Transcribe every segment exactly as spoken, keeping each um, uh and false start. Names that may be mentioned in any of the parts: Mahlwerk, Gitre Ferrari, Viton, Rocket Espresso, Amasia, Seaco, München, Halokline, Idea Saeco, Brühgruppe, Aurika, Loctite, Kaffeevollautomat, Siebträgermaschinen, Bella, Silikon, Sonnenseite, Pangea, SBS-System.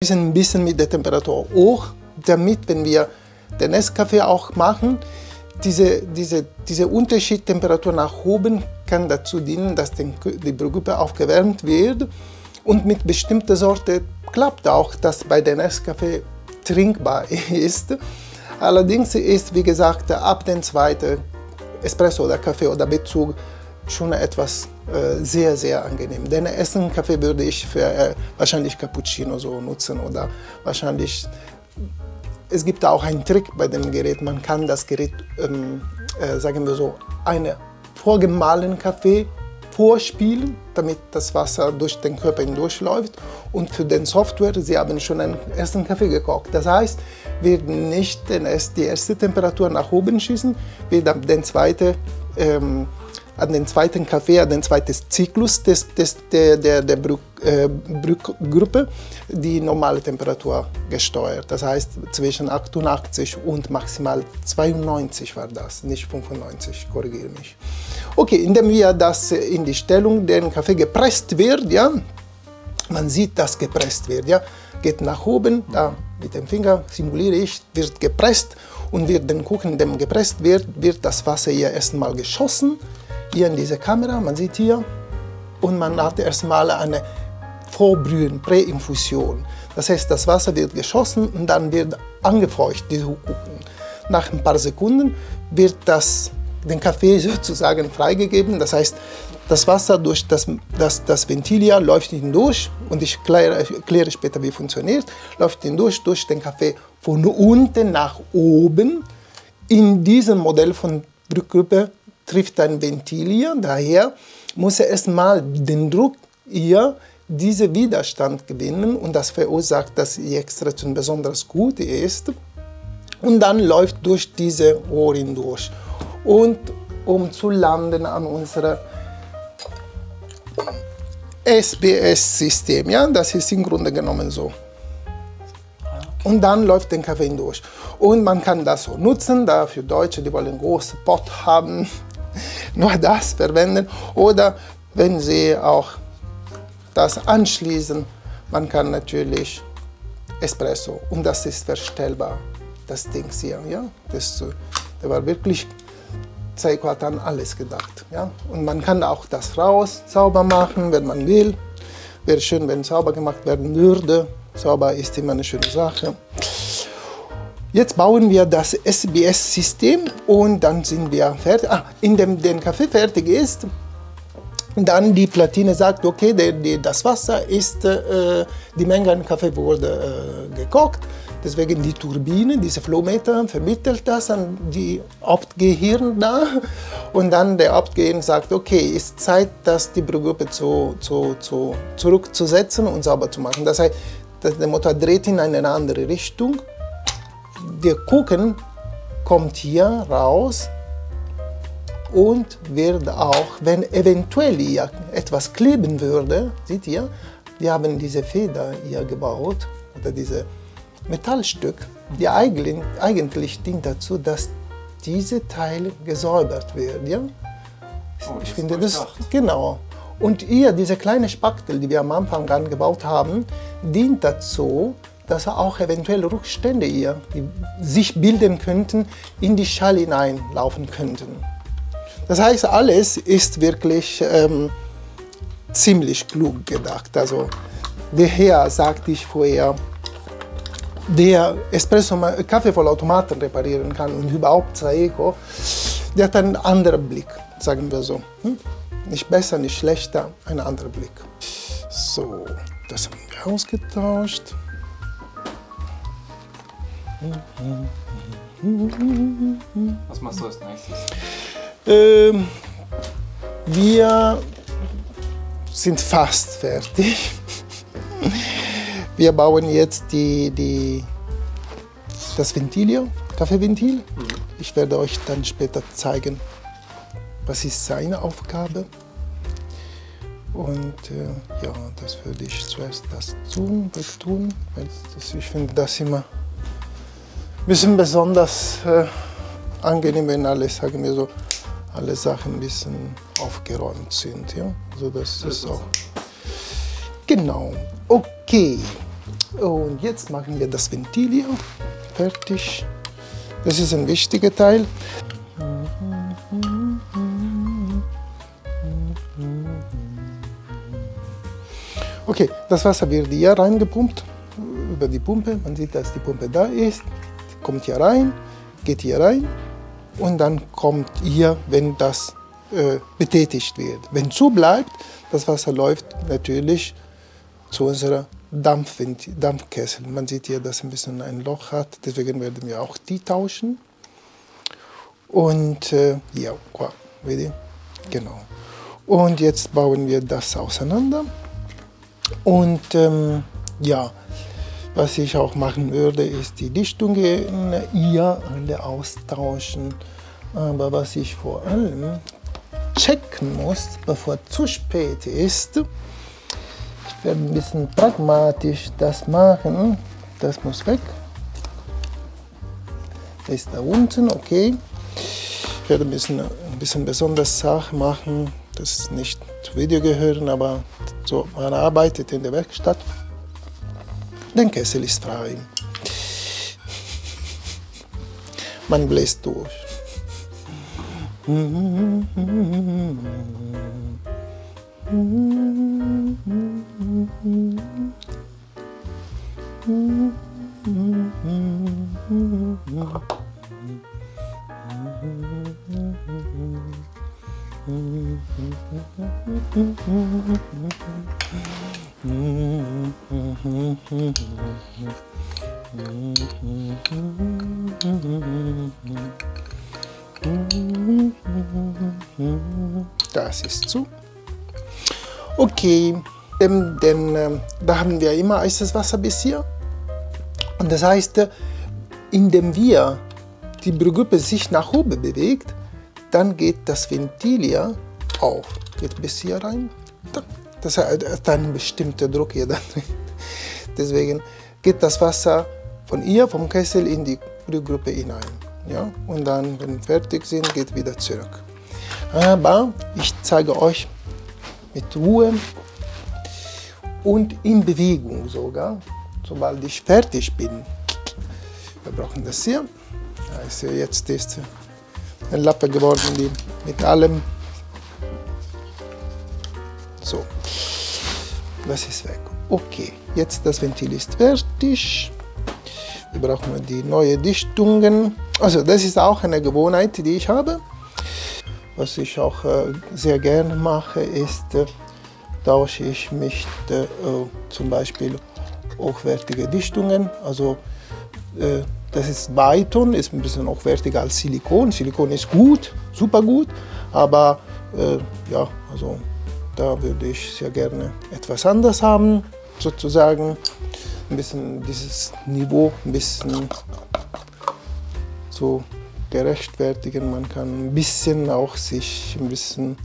Wir sind ein bisschen mit der Temperatur hoch, damit, wenn wir den Esskaffee auch machen, diese, diese, diese Unterschied Temperatur nach oben kann dazu dienen, dass den, die Brühgruppe aufgewärmt wird. Und mit bestimmter Sorte klappt auch, dass bei den Esskaffee trinkbar ist. Allerdings ist, wie gesagt, ab dem zweiten Espresso oder Kaffee oder Bezug schon etwas äh, sehr, sehr angenehm. Den ersten Kaffee würde ich für äh, wahrscheinlich Cappuccino so nutzen oder wahrscheinlich, es gibt auch einen Trick bei dem Gerät, man kann das Gerät, ähm, äh, sagen wir so, einen vorgemahlenen Kaffee vorspielen, damit das Wasser durch den Körper hindurchläuft, und für den Software, sie haben schon einen ersten Kaffee gekocht. Das heißt, wir werden nicht den, die erste Temperatur nach oben schießen, wir werden den zweiten ähm, an den zweiten Kaffee, an den zweiten Zyklus des, des, der, der, der Brühgruppe die normale Temperatur gesteuert. Das heißt, zwischen achtundachtzig und maximal zweiundneunzig war das, nicht fünfundneunzig, korrigiere mich. Okay, indem wir das in die Stellung, den Kaffee gepresst wird, ja, man sieht, dass gepresst wird, ja, geht nach oben, da mit dem Finger simuliere ich, wird gepresst, und wird den Kuchen, dem gepresst wird, wird das Wasser hier erstmal geschossen. Hier in diese Kamera, man sieht hier, und man hat erstmal eine Vorbrühen, Präinfusion. Das heißt, das Wasser wird geschossen und dann wird angefeucht, diese Kuchen. Nach ein paar Sekunden wird das, den Kaffee sozusagen freigegeben. Das heißt, das Wasser durch das, das, das Ventil hier läuft hindurch, und ich erkläre, erkläre später, wie es funktioniert, läuft hindurch durch den Kaffee von unten nach oben. In diesem Modell von Brühgruppe trifft ein Ventil hier, daher muss er erstmal den Druck hier, diesen Widerstand gewinnen, und das verursacht, dass die Extraktion besonders gut ist, und dann läuft durch diese Rohr hindurch, und um zu landen an unserem S B S-System, ja, das ist im Grunde genommen so. Und dann läuft den Kaffee hindurch, und man kann das so nutzen, da für Deutsche, die wollen einen großen Pot haben, nur das verwenden, oder wenn sie auch das anschließen, man kann natürlich Espresso, und das ist verstellbar, das Ding hier, ja, das, das war wirklich, Saeco hat an alles gedacht, ja, und man kann auch das raus sauber machen, wenn man will, wäre schön, wenn sauber gemacht werden würde, sauber ist immer eine schöne Sache. Jetzt bauen wir das S B S-System und dann sind wir fertig. Ah, indem der Kaffee fertig ist, dann die Platine sagt, okay, der, der, das Wasser ist, äh, die Menge an Kaffee wurde äh, gekocht. Deswegen die Turbine, diese Flowmeter, vermittelt das an die Hauptgehirn da. Und dann der Hauptgehirn sagt, okay, ist Zeit, dass die Brühgruppe zu, zu, zu, zurückzusetzen und sauber zu machen. Das heißt, der Motor dreht in eine andere Richtung. Der Kuchen kommt hier raus und wird auch, wenn eventuell hier etwas kleben würde, seht ihr, wir haben diese Feder hier gebaut, oder diese Metallstück, die eigentlich, eigentlich dient dazu, dass diese Teil gesäubert wird. Ja? Ich oh, das finde das, genau. Und hier, diese kleine Spachtel, die wir am Anfang angebaut haben, dient dazu, dass auch eventuell Rückstände hier, die sich bilden könnten, in die Schale hineinlaufen könnten. Das heißt, alles ist wirklich ähm, ziemlich klug gedacht. Also, daher sagte ich vorher, der Espresso-Kaffeevollautomaten reparieren kann und überhaupt Saeco, der hat einen anderen Blick, sagen wir so. Hm? Nicht besser, nicht schlechter, ein anderer Blick. So, das haben wir ausgetauscht. Was machst du als nächstes? Ähm, wir sind fast fertig. Wir bauen jetzt die, die, das Ventil, Kaffeeventil. Mhm. Ich werde euch dann später zeigen, was ist seine Aufgabe. Und äh, ja, das würde ich zuerst das tun, das tun weil das, ich finde das immer ein bisschen besonders äh, angenehm, wenn alle, sagen wir so, alle Sachen ein bisschen aufgeräumt sind. Ja? Also das ist auch. Genau. Okay. Und jetzt machen wir das Ventil hier. Fertig. Das ist ein wichtiger Teil. Okay, das Wasser wird hier reingepumpt über die Pumpe. Man sieht, dass die Pumpe da ist. Kommt hier rein, geht hier rein und dann kommt hier, wenn das äh, betätigt wird. Wenn zu bleibt, das Wasser läuft natürlich zu unserer Dampfventil, Dampfkessel. Man sieht hier, dass ein bisschen ein Loch hat, deswegen werden wir auch die tauschen. Und äh, ja, genau. Und jetzt bauen wir das auseinander. Und ähm, ja, was ich auch machen würde, ist die Dichtungen hier alle austauschen. Aber was ich vor allem checken muss, bevor zu spät ist, ich werde ein bisschen pragmatisch das machen. Das muss weg. Das ist da unten, okay. Ich werde ein bisschen, ein bisschen besonders Sache machen. Das ist nicht zu Video gehören, aber so, man arbeitet in der Werkstatt. Der Kessel ist frei. Man bläst durch. Das ist zu. Okay, ähm, denn ähm, da haben wir immer heißes Wasser bis hier. Und das heißt, indem wir die Brühgruppe sich nach oben bewegt, dann geht das Ventil hier auf. Geht bis hier rein. Das hat einen bestimmten Druck hier drin. Deswegen geht das Wasser von hier, vom Kessel, in die Brühgruppe hinein. Ja? Und dann, wenn wir fertig sind, geht wieder zurück. Aber ich zeige euch mit Ruhe und in Bewegung sogar, sobald ich fertig bin. Wir brauchen das hier. Also jetzt ist eine Lappe geworden, die mit allem. So, das ist weg. Okay, jetzt das Ventil ist fertig. Wir brauchen die neuen Dichtungen. Also das ist auch eine Gewohnheit, die ich habe. Was ich auch äh, sehr gerne mache, ist, äh, tausche ich mich äh, zum Beispiel hochwertige Dichtungen. Also äh, das ist Viton, ist ein bisschen hochwertiger als Silikon. Silikon ist gut, super gut, aber äh, ja, also da würde ich sehr gerne etwas anders haben, sozusagen. Ein bisschen dieses Niveau, ein bisschen so gerechtfertigen, man kann ein bisschen auch sich ein bisschen,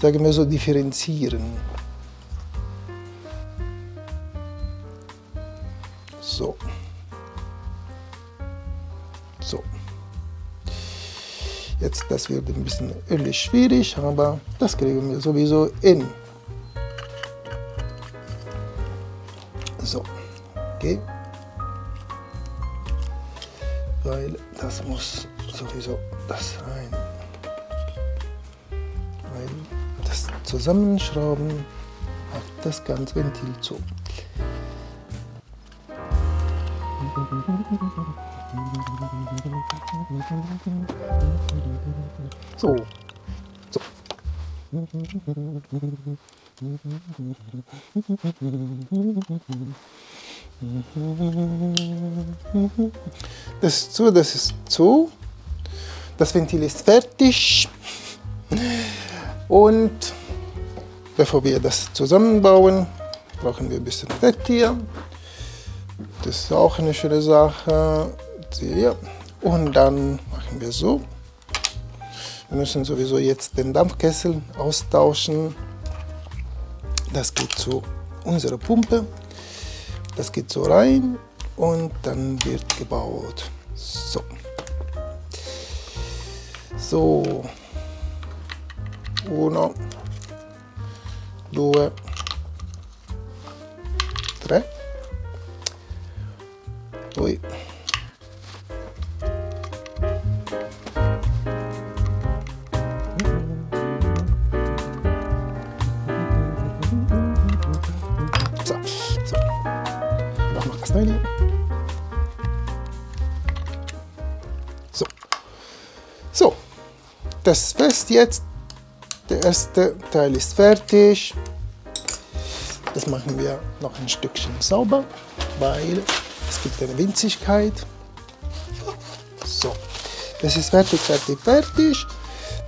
sagen wir so, differenzieren. So. So. Jetzt, das wird ein bisschen ölig schwierig, aber das kriegen wir sowieso in. So. Okay. Weil das muss sowieso das rein. Weil das Zusammenschrauben macht das ganze Ventil zu. So. So. Das ist zu, das ist zu. Das Ventil ist fertig. Und bevor wir das zusammenbauen, brauchen wir ein bisschen Fett hier. Das ist auch eine schöne Sache. Und dann machen wir so. Wir müssen sowieso jetzt den Dampfkessel austauschen. Das geht zu unserer Pumpe. Das geht so rein und dann wird gebaut. So. So. Uno. Due. Tre. Ui. So, so. Machen wir das Neue. So. So. Das fest jetzt. Der erste Teil ist fertig. Das machen wir noch ein Stückchen sauber, weil es gibt eine Winzigkeit. So, das ist fertig, fertig, fertig.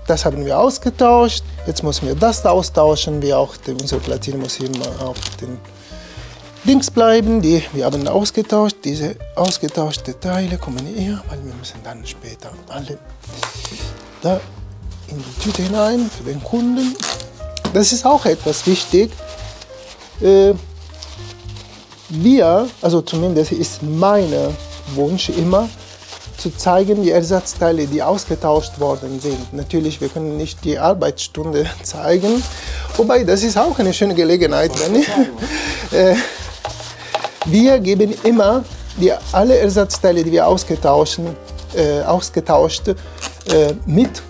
Das haben wir ausgetauscht. Jetzt müssen wir das austauschen, wie auch die, unsere Platine muss immer auf den Dings bleiben. Die wir haben ausgetauscht. Diese ausgetauschten Teile kommen hier, weil wir müssen dann später alle da in die Tüte hinein für den Kunden. Das ist auch etwas wichtig. Wir, also zumindest ist mein Wunsch immer, zu zeigen die Ersatzteile, die ausgetauscht worden sind. Natürlich, wir können nicht die Arbeitsstunde zeigen, wobei das ist auch eine schöne Gelegenheit. Wenn ich, äh, wir geben immer die, alle Ersatzteile, die wir ausgetauscht, äh, ausgetauscht äh, mit,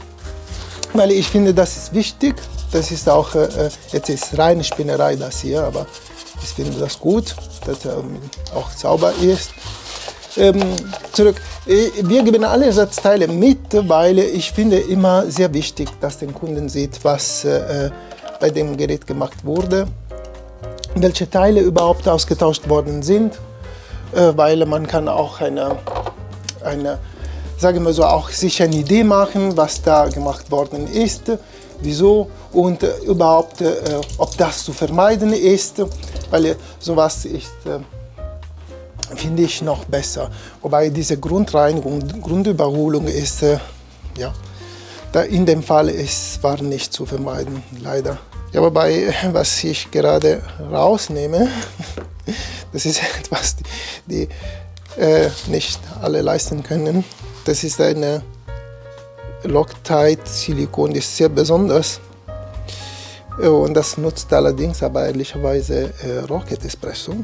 weil ich finde, das ist wichtig. Das ist auch, äh, jetzt ist reine Spinnerei das hier, aber ich finde das gut, dass er ähm, auch sauber ist. Ähm, zurück, wir geben alle Ersatzteile mit, weil ich finde immer sehr wichtig, dass den Kunden sieht, was äh, bei dem Gerät gemacht wurde, welche Teile überhaupt ausgetauscht worden sind, äh, weil man kann auch eine, eine, sagen wir so, auch sich eine Idee machen, was da gemacht worden ist, wieso und äh, überhaupt, äh, ob das zu vermeiden ist, weil äh, sowas ist, äh, finde ich, noch besser. Wobei diese Grundreinigung, Grundüberholung ist, äh, ja, da in dem Fall ist, war nicht zu vermeiden, leider. Ja, wobei, was ich gerade rausnehme, das ist etwas, die, die äh, nicht alle leisten können. Das ist eine Loctite Silikon, die ist sehr besonders und das nutzt allerdings aber ehrlicherweise äh, Rocket Espresso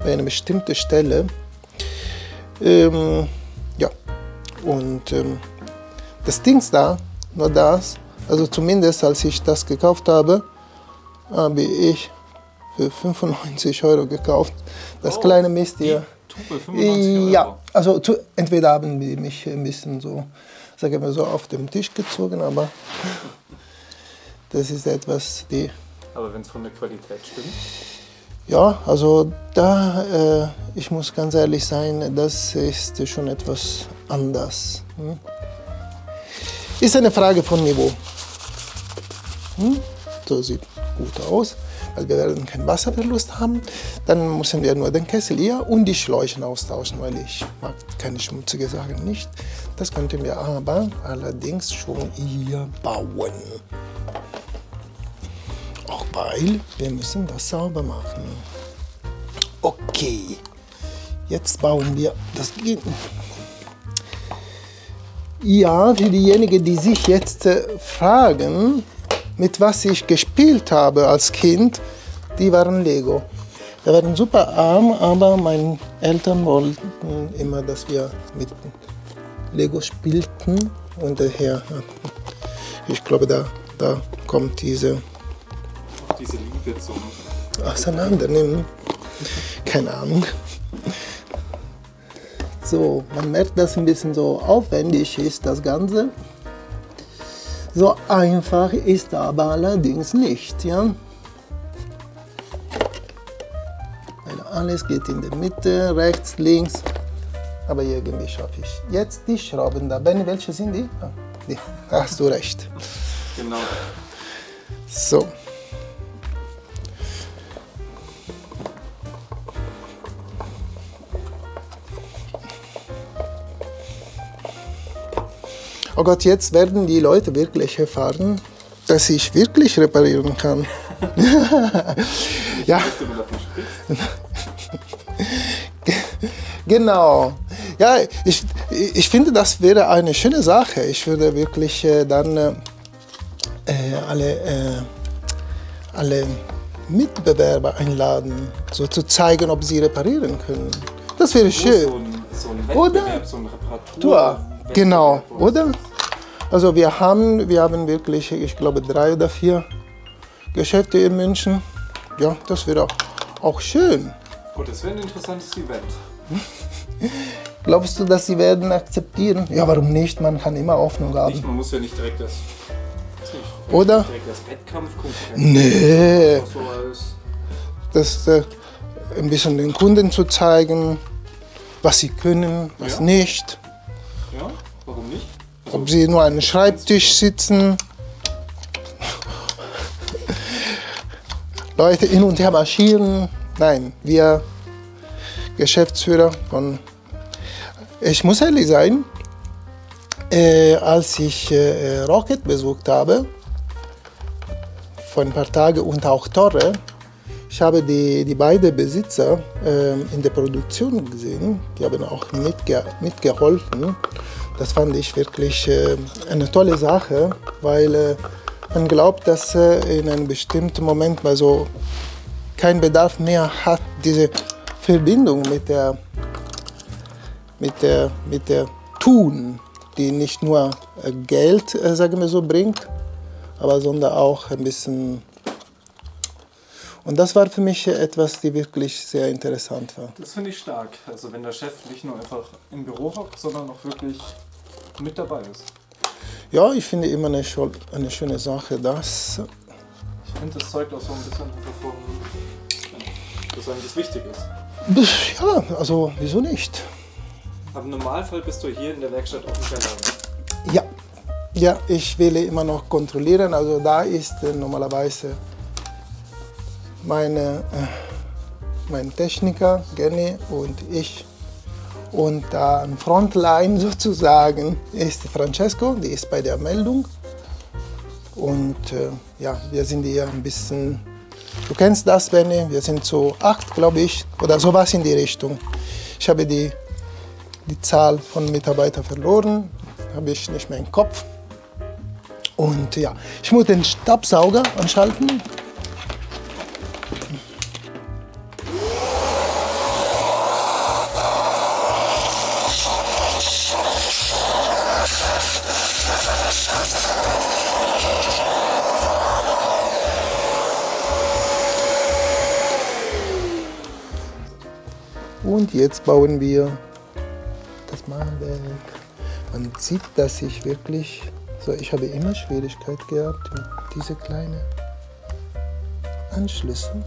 bei einer bestimmten Stelle. Ähm, ja, und ähm, das Ding da, nur das, also zumindest als ich das gekauft habe, habe ich für fünfundneunzig Euro gekauft. Das oh, kleine Mist hier. Tube, ja, also zu, entweder haben die mich ein bisschen so, sagen wir so, auf den Tisch gezogen, aber das ist etwas, die... Aber wenn es von der Qualität stimmt? Ja, also da, äh, ich muss ganz ehrlich sein, das ist schon etwas anders. Hm? Ist eine Frage von Niveau. Hm? So sieht gut aus, weil wir werden keinen Wasserverlust haben. Dann müssen wir nur den Kessel hier und die Schläuche austauschen, weil ich mag keine schmutzige Sachen nicht. Das könnten wir aber allerdings schon hier bauen. Auch weil wir müssen das sauber machen. Okay, jetzt bauen wir das Gehirn. Ja, für diejenigen, die sich jetzt fragen, mit was ich gespielt habe als Kind, die waren Lego. Wir waren super arm, aber meine Eltern wollten immer, dass wir mit Lego spielten. Und daher, ich glaube, da, da kommt diese, diese Liebe zum Auseinandernehmen. Keine Ahnung. So, man merkt, dass es ein bisschen so aufwendig ist, das Ganze. So einfach ist aber allerdings nicht, ja? Weil alles geht in der Mitte, rechts, links, aber irgendwie schaffe ich. Jetzt die Schrauben da. Benni, welche sind die? Ah, die. Hast du recht. Genau. So. Oh Gott, jetzt werden die Leute wirklich erfahren, dass ich wirklich reparieren kann. Ja. Genau. Ja, ich, ich finde, das wäre eine schöne Sache. Ich würde wirklich äh, dann äh, alle, äh, alle Mitbewerber einladen, so zu zeigen, ob sie reparieren können. Das wäre schön. So ein, so ein Wettbewerb, so eine Reparatur. Genau, oder? Also wir haben, wir haben wirklich, ich glaube, drei oder vier Geschäfte in München. Ja, das wäre auch, auch schön. Gut, das wäre ein interessantes Event. Glaubst du, dass sie werden akzeptieren? Ja, warum nicht? Man kann immer Hoffnung haben. Nicht, man muss ja nicht direkt das... Nicht, oder? Nicht direkt das Wettkampf gucken. Nee. Das, so das äh, ein bisschen den Kunden zu zeigen, was sie können, was ja. nicht. Ja, warum nicht? Also, ob sie nur an einem Schreibtisch sitzen. Leute hin und her marschieren. Nein, wir Geschäftsführer von... Ich muss ehrlich sein, äh, als ich äh, Rocket besucht habe, vor ein paar Tagen und auch Torre, ich habe die, die beiden Besitzer äh, in der Produktion gesehen, die haben auch mitge mitgeholfen. Das fand ich wirklich äh, eine tolle Sache, weil äh, man glaubt, dass äh, in einem bestimmten Moment mal so keinen Bedarf mehr hat, diese Verbindung mit der Mit der, mit der Tun, die nicht nur Geld, äh, sagen wir so, bringt, aber sondern auch ein bisschen. Und das war für mich etwas, die wirklich sehr interessant war. Das finde ich stark. Also wenn der Chef nicht nur einfach im Büro hockt, sondern auch wirklich mit dabei ist. Ja, ich finde immer eine, eine schöne Sache, dass... Ich finde, das zeugt auch so ein bisschen davon, dass einem das wichtig ist. Ja, also wieso nicht? Aber im Normalfall bist du hier in der Werkstatt auch nicht alleine. Ja. Ja, ich wähle immer noch kontrollieren. Also da ist äh, normalerweise meine, äh, mein Techniker, Jenny, und ich. Und da äh, an Frontline sozusagen ist Francesco, die ist bei der Meldung. Und äh, ja, wir sind hier ein bisschen, du kennst das, Benny, wir sind so acht, glaube ich, oder sowas in die Richtung. Ich habe die die Zahl von Mitarbeitern verloren, habe ich nicht mehr im Kopf. Und ja, ich muss den Staubsauger anschalten. Und jetzt bauen wir das Mahlwerk. Man sieht, dass ich wirklich, so ich habe immer Schwierigkeit gehabt mit diese kleinen Anschlüssen.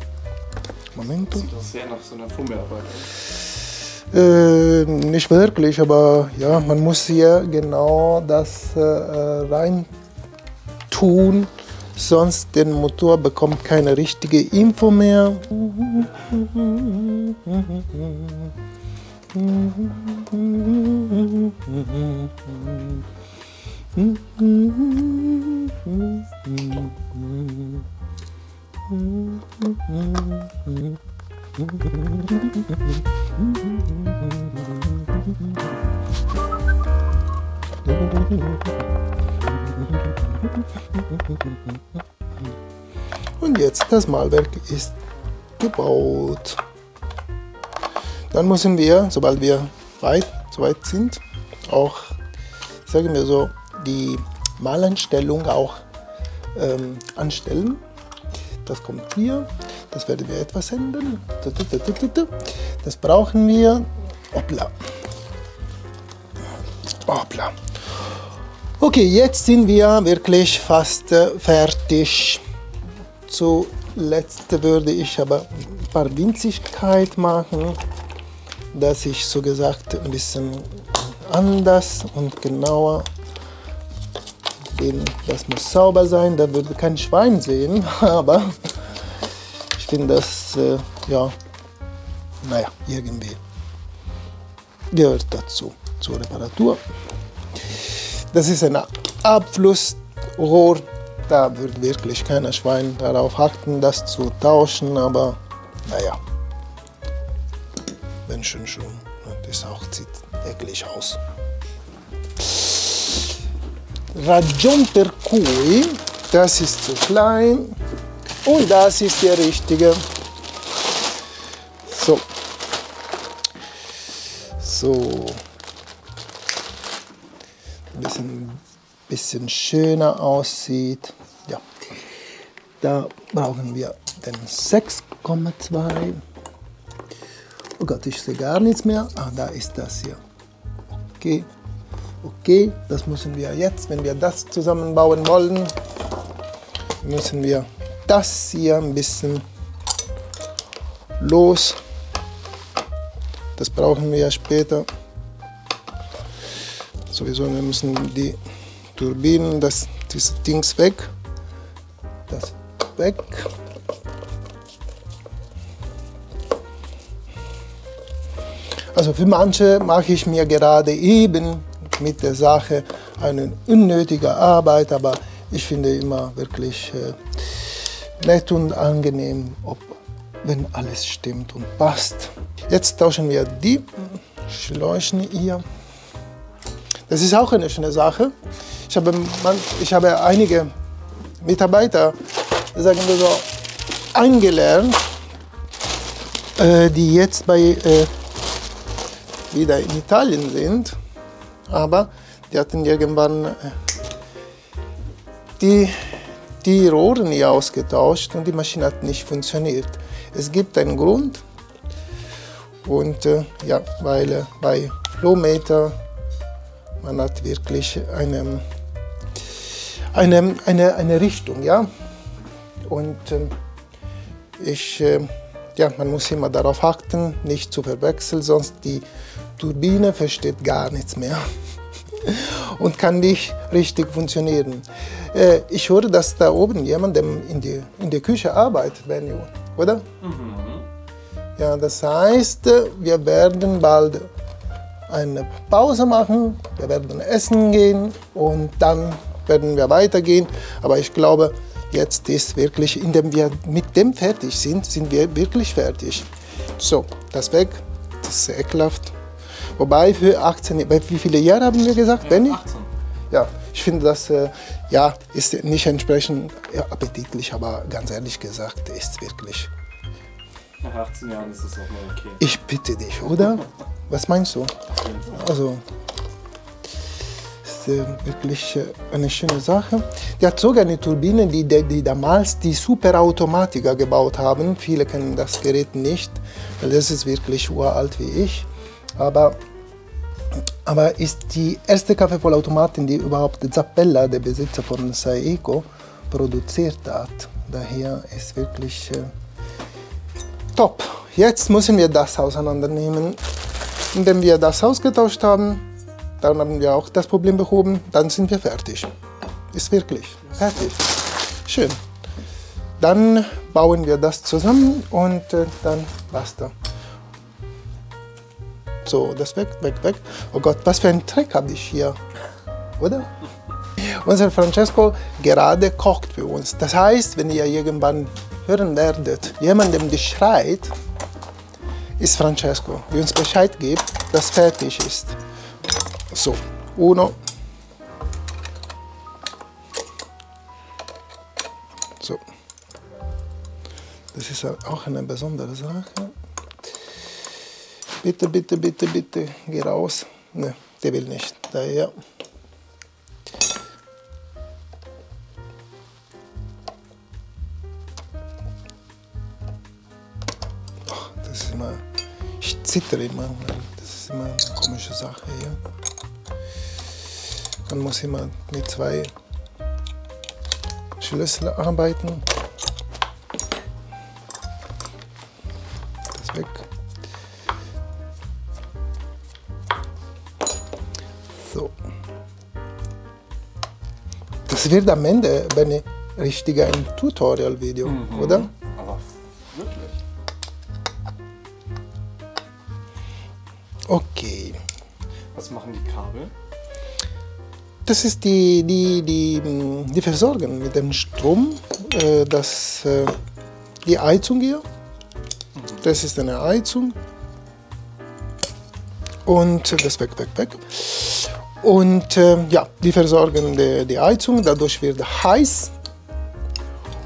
Moment. Das sieht doch sehr nach so einer Fummelarbeit aus. Äh, nicht wirklich, aber ja, man muss hier genau das äh, rein tun, sonst den Motor bekommt keine richtige Info mehr. Und jetzt das Mahlwerk ist gebaut. Dann müssen wir, sobald wir weit, so weit sind, auch, sagen wir so, die Malanstellung auch ähm, anstellen. Das kommt hier, das werden wir etwas ändern. Das brauchen wir. Hoppla. Hoppla. Okay, jetzt sind wir wirklich fast fertig. Zuletzt würde ich aber ein paar Winzigkeiten machen, dass ich so gesagt ein bisschen anders und genauer bin. Das muss sauber sein, da würde kein Schwein sehen, aber ich finde das, äh, ja, naja, irgendwie gehört dazu, zur Reparatur. Das ist ein Abflussrohr, da würde wirklich keiner Schwein darauf achten, das zu tauschen, aber naja. Menschen schon. Das auch sieht wirklich aus. Ragion per cui, das ist zu klein und das ist der richtige. So. So. Ein bisschen, bisschen schöner aussieht. Ja. Da brauchen wir den sechs Komma zwei. Oh Gott, ich sehe gar nichts mehr. Ah, da ist das hier. Okay. Okay, das müssen wir jetzt, wenn wir das zusammenbauen wollen, müssen wir das hier ein bisschen los. Das brauchen wir ja später. Sowieso, wir müssen die Turbinen, das, diese Dings weg. Das weg. Also für manche mache ich mir gerade eben mit der Sache eine unnötige Arbeit, aber ich finde immer wirklich äh, nett und angenehm, ob, wenn alles stimmt und passt. Jetzt tauschen wir die Schläuchen hier. Das ist auch eine schöne Sache. Ich habe, man, ich habe einige Mitarbeiter, sagen wir so, eingelernt, äh, die jetzt bei, äh, wieder in Italien sind. Aber die hatten irgendwann die, die Rohren hier ausgetauscht und die Maschine hat nicht funktioniert. Es gibt einen Grund und äh, ja, weil äh, bei Flowmeter man hat wirklich eine, eine, eine, eine Richtung, ja, und äh, ich, äh, ja, man muss immer darauf achten, nicht zu verwechseln, sonst die Turbine versteht gar nichts mehr und kann nicht richtig funktionieren. Äh, ich höre, dass da oben jemand in, die, in der Küche arbeitet, Benio, oder? Mhm. Ja, das heißt, wir werden bald eine Pause machen, wir werden essen gehen und dann werden wir weitergehen. Aber ich glaube, jetzt ist wirklich, indem wir mit dem fertig sind, sind wir wirklich fertig. So, das weg, das ist ekelhaft. Wobei für achtzehn, wie viele Jahre haben wir gesagt, Benni? achtzehn. Ja, ich finde das, äh, ja, ist nicht entsprechend ja, appetitlich, aber ganz ehrlich gesagt, ist es wirklich. Nach achtzehn Jahren ist das auch mal okay. Ich bitte dich, oder? Was meinst du? Also, ist äh, wirklich äh, eine schöne Sache. Die hat sogar eine Turbine, die, die, die damals die Superautomatiker gebaut haben. Viele kennen das Gerät nicht, weil das ist wirklich uralt wie ich. Aber, aber ist die erste Kaffeevollautomatin, die überhaupt Bella, der Besitzer von Saeco, produziert hat. Daher ist wirklich äh, top. Jetzt müssen wir das auseinandernehmen. Indem wir das ausgetauscht haben, dann haben wir auch das Problem behoben, dann sind wir fertig. Ist wirklich fertig. Schön. Dann bauen wir das zusammen und äh, dann basta. So, das weg, weg, weg. Oh Gott, was für ein Dreck habe ich hier, oder? Unser Francesco gerade kocht für uns. Das heißt, wenn ihr irgendwann hören werdet, jemandem, der schreit, ist Francesco, der uns Bescheid gibt, dass fertig ist. So, uno. So. Das ist auch eine besondere Sache. Bitte, bitte, bitte, bitte, geh raus. Ne, der will nicht. Daher. Ach, das ist immer. Ich zittere immer. Das ist immer eine komische Sache hier. Man muss immer mit zwei Schlüsseln arbeiten. Das weg. Es wird am Ende ein richtiger Tutorial-Video, mhm. Oder? Aber wirklich. Okay. Was machen die Kabel? Das ist die, die, die, die versorgen mit dem Strom. Das, die Heizung hier. Mhm. Das ist eine Heizung. Und das weg, weg, weg. Und äh, ja, die versorgen die, die Heizung, dadurch wird heiß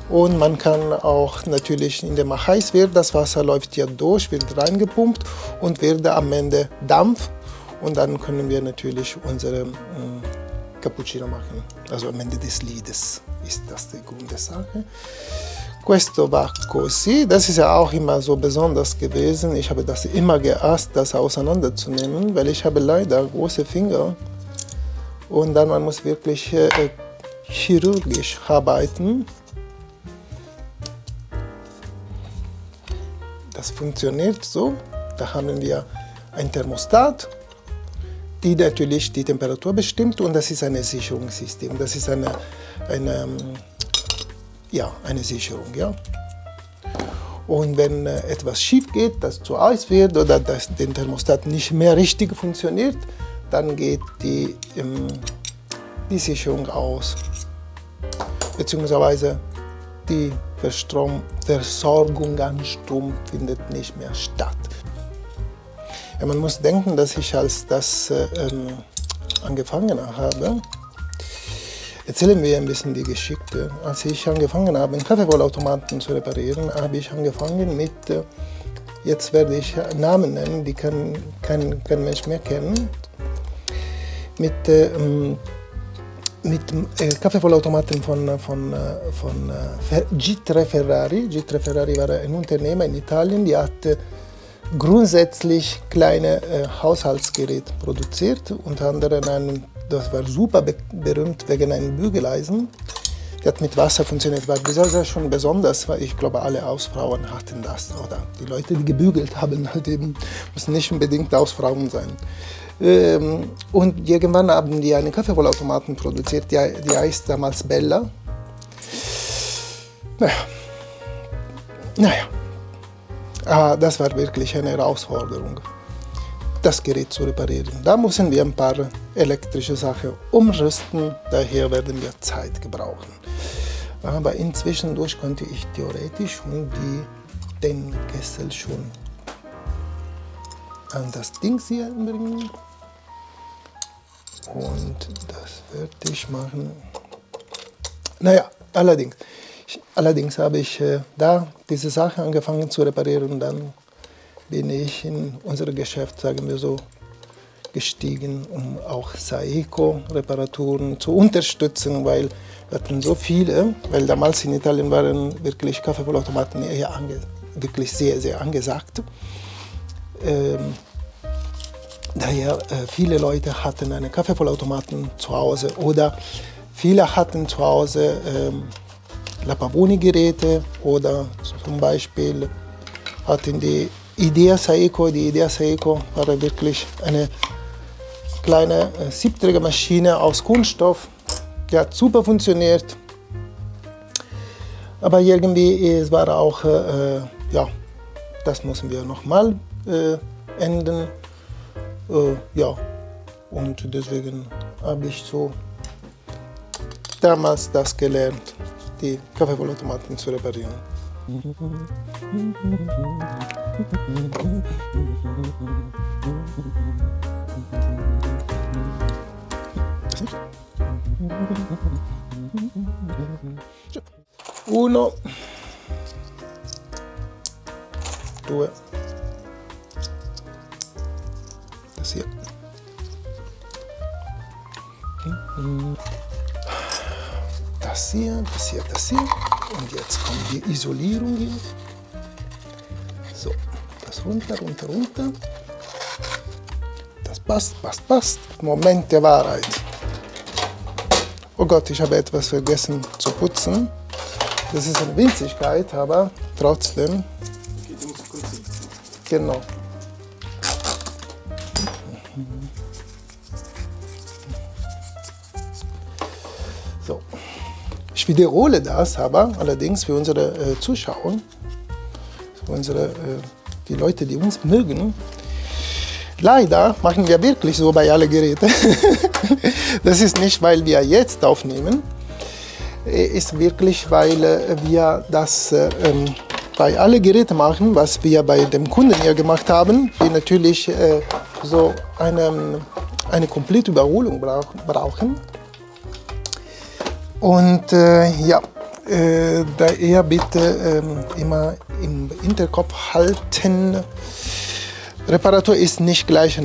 und man kann auch natürlich, indem es heiß wird, das Wasser läuft ja durch, wird reingepumpt und wird am Ende Dampf Und dann können wir natürlich unsere ähm, Cappuccino machen. Also am Ende des Liedes ist das die Grund der Sache. Questo war così, das ist ja auch immer so besonders gewesen. Ich habe das immer geasst, das auseinanderzunehmen, weil ich habe leider große Finger. Und dann man muss wirklich äh, chirurgisch arbeiten. Das funktioniert so. Da haben wir ein Thermostat, die natürlich die Temperatur bestimmt, und das ist ein Sicherungssystem. Das ist eine, eine, ja, eine Sicherung. Ja. Und wenn etwas schief geht, dass zu heiß wird oder dass der Thermostat nicht mehr richtig funktioniert, dann geht die, ähm, die Sicherung aus, beziehungsweise die Versorgung an Strom findet nicht mehr statt. Ja, man muss denken, dass ich, als das äh, angefangen habe, erzählen wir ein bisschen die Geschichte. Als ich angefangen habe, einen Kaffeevollautomaten zu reparieren, habe ich angefangen mit, äh, jetzt werde ich Namen nennen, die kann, kann, kein Mensch mehr kennen, mit, äh, mit äh, Kaffeevollautomaten von, von, von äh, Gitre Ferrari. Gitre Ferrari war ein Unternehmen in Italien, die hatte grundsätzlich kleine äh, Haushaltsgeräte produziert, unter anderem ein, das war super be berühmt wegen einem Bügeleisen. Der hat mit Wasser funktioniert, war sehr schon besonders, weil ich glaube, alle Hausfrauen hatten das, oder die Leute, die gebügelt haben, halt eben, müssen nicht unbedingt Hausfrauen sein. Ähm, und irgendwann haben die einen Kaffeevollautomaten produziert, die, die heißt damals Bella. Naja, naja. Ah, das war wirklich eine Herausforderung, das Gerät zu reparieren. Da müssen wir ein paar elektrische Sachen umrüsten, daher werden wir Zeit gebrauchen. Aber inzwischen durch konnte ich theoretisch schon die, den Kessel schon an das Ding hier anbringen. Und das werde ich machen. Naja, allerdings. Allerdings habe ich äh, da diese Sache angefangen zu reparieren, und dann bin ich in unser Geschäft, sagen wir so, gestiegen, um auch Saeco-Reparaturen zu unterstützen, weil wir hatten so viele, weil damals in Italien waren wirklich Kaffeevollautomaten eher wirklich sehr, sehr angesagt. Ähm, daher äh, viele Leute hatten einen Kaffeevollautomaten zu Hause, oder viele hatten zu Hause ähm, Lapavoni-Geräte, oder zum Beispiel hatten die Idea Saeco. Die Idea Saeco war wirklich eine kleine Siebträgermaschine aus Kunststoff. Die hat super funktioniert, aber irgendwie es war auch, äh, ja, das müssen wir nochmal äh, ändern. Äh, ja, und deswegen habe ich so damals das gelernt, die Kaffeevollautomaten zu reparieren. Uno, due, das hier. Das hier, das hier, das hier. Und jetzt kommt die Isolierung hier. So, das runter, runter, runter. Das passt, passt, passt. Moment der Wahrheit. Oh Gott, ich habe etwas vergessen zu putzen. Das ist eine Winzigkeit, aber trotzdem. Okay, du musst kurz sehen. Genau. So. Ich wiederhole das, aber allerdings für unsere äh, Zuschauer, für unsere, äh, die Leute, die uns mögen. Leider machen wir wirklich so bei allen Geräten. Das ist nicht, weil wir jetzt aufnehmen, ist wirklich, weil äh, wir das äh, ähm, bei allen Geräten machen, was wir bei dem Kunden hier gemacht haben, die natürlich äh, so eine, eine komplette Überholung brauch, brauchen. Und äh, ja, äh, daher bitte ähm, immer im Hinterkopf halten, Reparatur ist nicht gleich